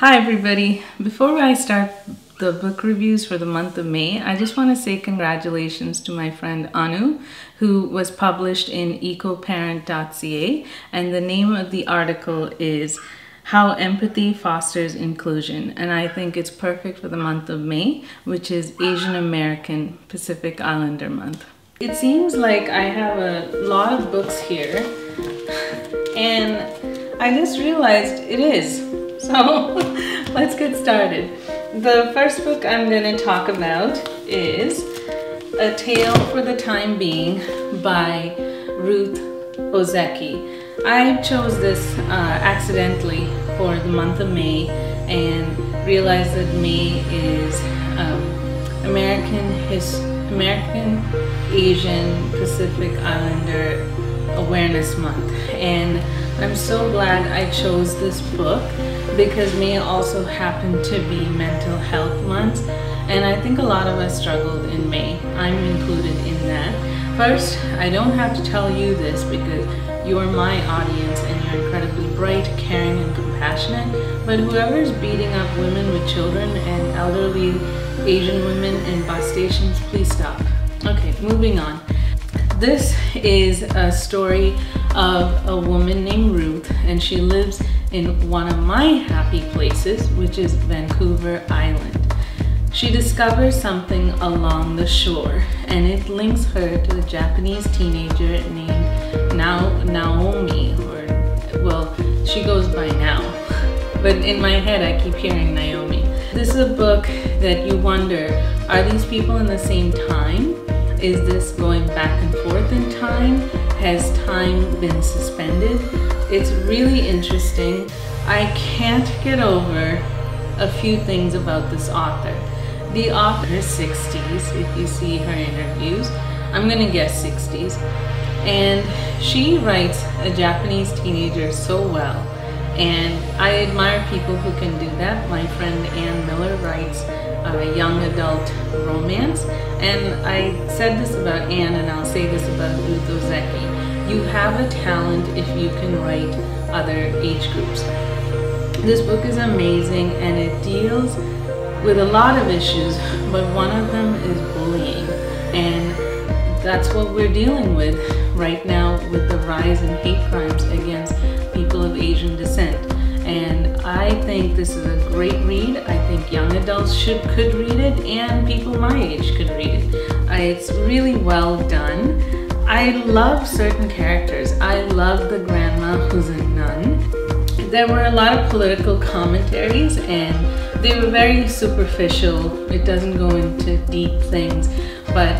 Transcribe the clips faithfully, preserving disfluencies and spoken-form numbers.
Hi everybody! Before I start the book reviews for the month of May, I just want to say congratulations to my friend Anu, who was published in ecoparent dot c a, and the name of the article is How Empathy Fosters Inclusion, and I think it's perfect for the month of May, which is Asian American Pacific Islander month. It seems like I have a lot of books here, and I just realized it is. So let's get started. The first book I'm going to talk about is A Tale for the Time Being by Ruth Ozeki. I chose this uh, accidentally for the month of May and realized that May is um, American, his, American, Asian, Pacific Islander Awareness Month, and I'm so glad I chose this book because May also happened to be Mental Health Month, and I think a lot of us struggled in May. I'm included in that. First, I don't have to tell you this because you are my audience and you're incredibly bright, caring, and compassionate, but whoever's beating up women with children and elderly Asian women in bus stations, please stop. Okay, moving on. This is a story of a woman named Ruth, and she lives in one of my happy places, which is Vancouver Island. She discovers something along the shore, and it links her to a Japanese teenager named Na- Naomi, or, well, she goes by now, but in my head I keep hearing Naomi. This is a book that you wonder, are these people in the same time? Is this going back and forth in time? Has time been suspended? It's really interesting. I can't get over a few things about this author. The author is sixties, if you see her interviews. I'm gonna guess sixties. And she writes a Japanese teenager so well. And I admire people who can do that. My friend Ann Miller writes a young adult romance. And I said this about Anne, and I'll say this about Ruth Ozeki. You have a talent if you can write other age groups. This book is amazing, and it deals with a lot of issues, but one of them is bullying. And that's what we're dealing with right now with the rise in hate crimes against people of Asian descent. And I think this is a great read. I think young adults should could read it, and people my age could read it. It's really well done. I love certain characters. I love the grandma who's a nun. There were a lot of political commentaries, and they were very superficial. It doesn't go into deep things, but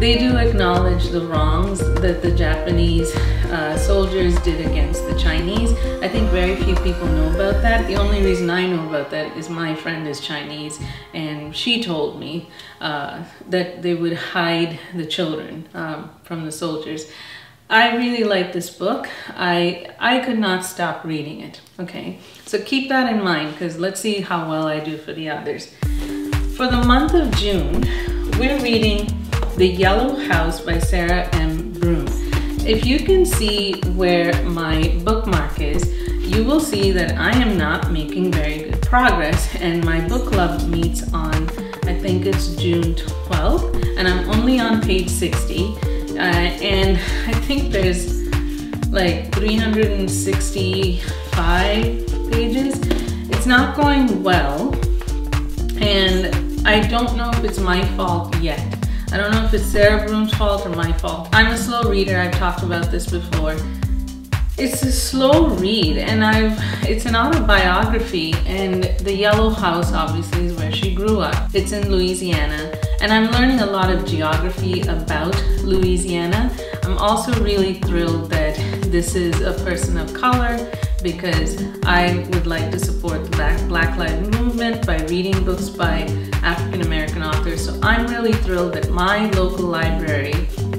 they do acknowledge the wrongs that the Japanese uh, soldiers did against the Chinese. I think very few people know about that. The only reason I know about that is my friend is Chinese, and she told me uh, that they would hide the children um, from the soldiers. I really like this book. I, I could not stop reading it. Okay, so keep that in mind, because let's see how well I do for the others. For the month of June, we're reading The Yellow House by Sarah M. Broom. If you can see where my bookmark is, you will see that I am not making very good progress, and my book club meets on, I think it's June twelfth, and I'm only on page sixty, uh, and I think there's like three hundred sixty-five pages. It's not going well, and I don't know if it's my fault yet. I don't know if it's Sarah Broom's fault or my fault. I'm a slow reader, I've talked about this before. It's a slow read, and I've, it's an autobiography, and The Yellow House obviously is where she grew up. It's in Louisiana, and I'm learning a lot of geography about Louisiana. I'm also really thrilled that this is a person of color, because I would like to support the Black, Black Lives Movement by reading books by African-American authors. So I'm really thrilled that my local library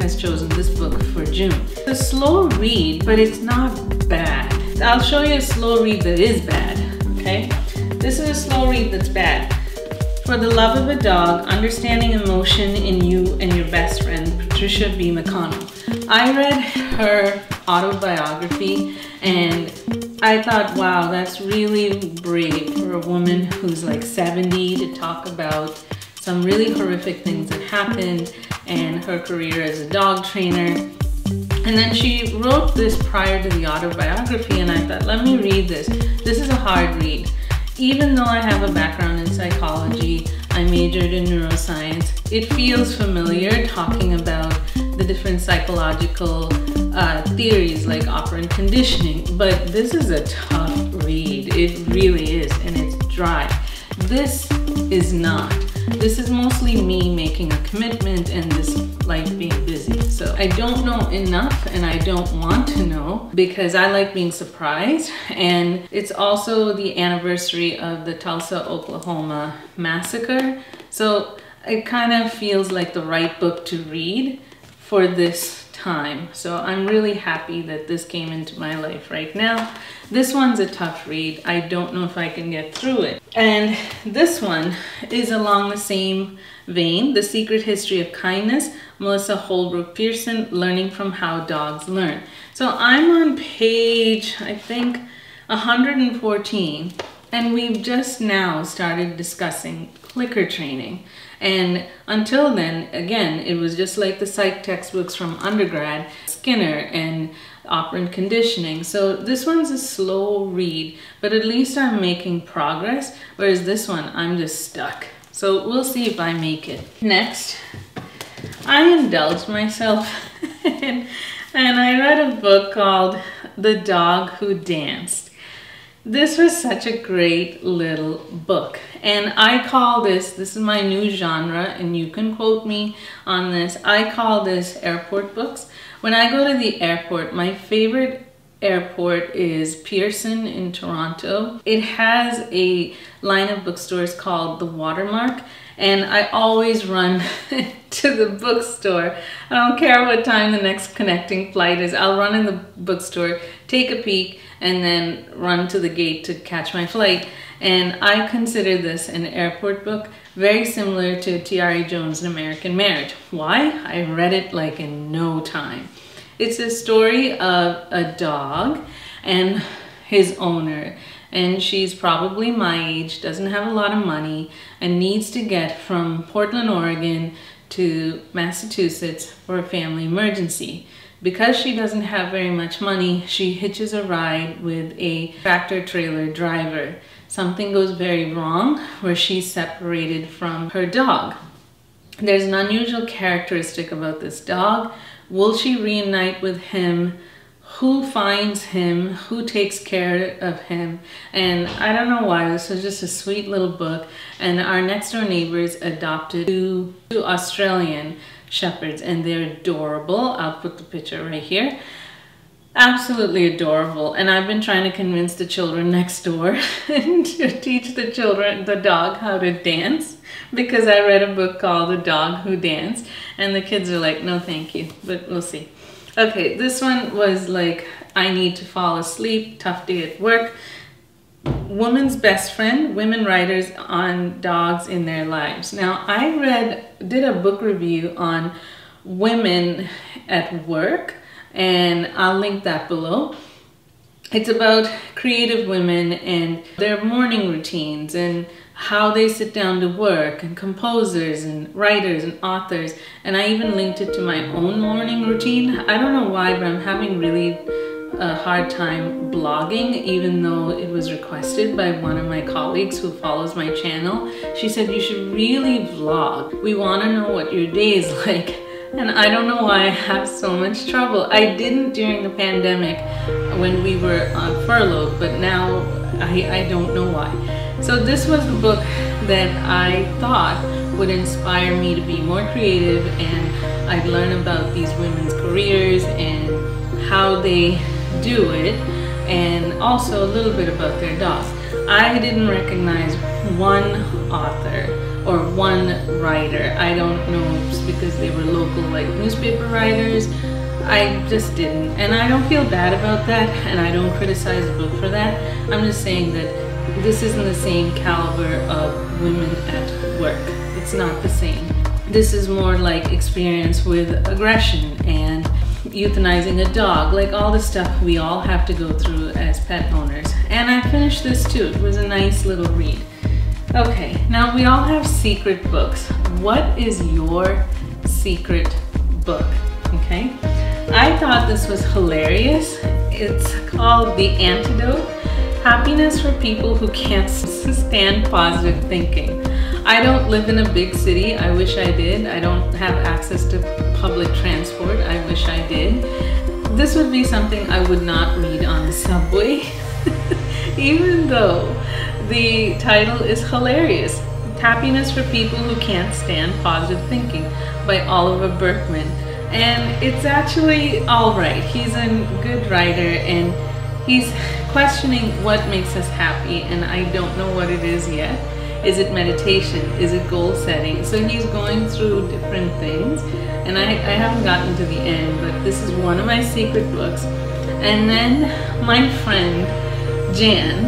has chosen this book for June. It's a slow read, but it's not bad. I'll show you a slow read that is bad, okay? This is a slow read that's bad. For the Love of a Dog, Understanding Emotion in You and Your Best Friend, Patricia B. McConnell. I read her autobiography, and I thought, wow, that's really brave for a woman who's like seventy to talk about some really horrific things that happened and her career as a dog trainer. And then she wrote this prior to the autobiography, and I thought, let me read this. This is a hard read. Even though I have a background in psychology, I majored in neuroscience, it feels familiar talking about the different psychological uh, theories like operant conditioning, but this is a tough read. It really is, and it's dry. This is not. This is mostly me making a commitment and this life being busy. So I don't know enough and I don't want to know because I like being surprised. And it's also the anniversary of the Tulsa, Oklahoma massacre. So it kind of feels like the right book to read for this time. So I'm really happy that this came into my life right now. This one's a tough read. I don't know if I can get through it. And this one is along the same vein, The Secret History of Kindness, Melissa Holbrook Pearson, Learning from How Dogs Learn. So I'm on page, I think, one hundred fourteen, and we've just now started discussing clicker training. And until then, again, it was just like the psych textbooks from undergrad, Skinner and operant conditioning. So this one's a slow read, but at least I'm making progress, whereas this one, I'm just stuck. So we'll see if I make it. Next, I indulged myself and, and I read a book called The Dog Who Danced. This was such a great little book, and I call this, this is my new genre, and you can quote me on this, I call this airport books. When I go to the airport, my favorite airport is Pearson in Toronto. It has a line of bookstores called The Watermark, and I always run to the bookstore. I don't care what time the next connecting flight is, I'll run in the bookstore, take a peek, and then run to the gate to catch my flight. And I consider this an airport book, very similar to Tayari Jones' An American Marriage. Why? I read it like in no time. It's a story of a dog and his owner, and she's probably my age, doesn't have a lot of money, and needs to get from Portland, Oregon to Massachusetts for a family emergency. Because she doesn't have very much money, she hitches a ride with a tractor trailer driver. Something goes very wrong where she's separated from her dog. There's an unusual characteristic about this dog. Will she reunite with him? Who finds him? Who takes care of him? And I don't know why, this was just a sweet little book. And our next door neighbors adopted two, two Australian Shepherds, and they're adorable. I'll put the picture right here. Absolutely adorable. And I've been trying to convince the children next door to teach the children, the dog, how to dance, because I read a book called The Dog Who Danced, and the kids are like, no thank you, but we'll see. Okay, this one was like, I need to fall asleep, tough day at work. Woman's Best Friend, Women Writers on Dogs in Their Lives. Now, I read, did a book review on women at work, and I'll link that below. It's about creative women and their morning routines and how they sit down to work, and composers and writers and authors. And I even linked it to my own morning routine. I don't know why, but I'm having really a hard time blogging, even though it was requested by one of my colleagues who follows my channel. She said, you should really vlog. We want to know what your day is like. And I don't know why I have so much trouble. I didn't during the pandemic when we were on furlough, but now I, I don't know why. So this was the book that I thought would inspire me to be more creative, and I'd learn about these women's careers and how they do it, and also a little bit about their dogs. I didn't recognize one author or one writer. I don't know, just because they were local, like newspaper writers. I just didn't, and I don't feel bad about that, and I don't criticize the book for that. I'm just saying that this isn't the same caliber of women at work. It's not the same. This is more like experience with aggression and euthanizing a dog, like all the stuff we all have to go through as pet owners. And I finished this too. It was a nice little read. Okay, now we all have secret books. What is your secret book? Okay, I thought this was hilarious. It's called The Antidote: Happiness for People Who Can't Stand Positive Thinking. I don't live in a big city. I wish I did. I don't have access to public transport. I wish I did. This would be something I would not read on the subway, even though the title is hilarious. Happiness for People Who Can't Stand Positive Thinking by Oliver Burkeman. And it's actually all right. He's a good writer, and he's questioning what makes us happy, and I don't know what it is yet. Is it meditation? Is it goal setting? So he's going through different things, and I, I haven't gotten to the end, but this is one of my secret books. And then my friend Jan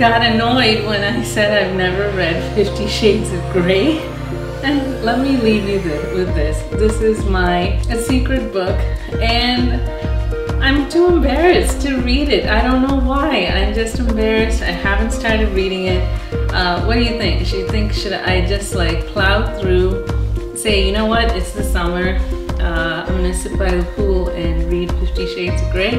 got annoyed when I said I've never read Fifty Shades of Grey. And let me leave you th- with this. This is my a secret book, and I'm too embarrassed to read it. I don't know why. I'm just embarrassed. I haven't started reading it. Uh, what do you think? Should you think should I just like plow through, say, you know what, it's the summer, uh, I'm gonna sit by the pool and read Fifty Shades of Grey?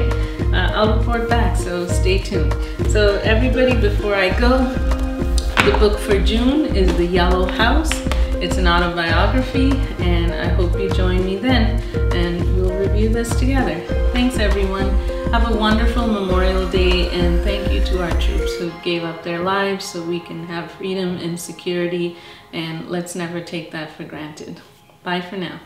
Uh, I'll report back, so stay tuned. So everybody, before I go, the book for June is The Yellow House. It's an autobiography, and I hope you join me then, and we'll review this together. Thanks everyone. Have a wonderful Memorial Day, and thank you to our troops who gave up their lives so we can have freedom and security, and let's never take that for granted. Bye for now.